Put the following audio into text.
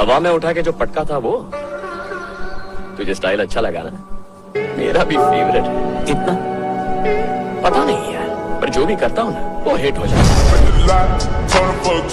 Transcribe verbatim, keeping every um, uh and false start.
हवा में उठा के जो पटका था वो तुझे स्टाइल अच्छा लगा ना? मेरा भी फेवरेट है। कितना पता नहीं यार, पर जो भी करता हूँ ना वो हिट हो जाता है।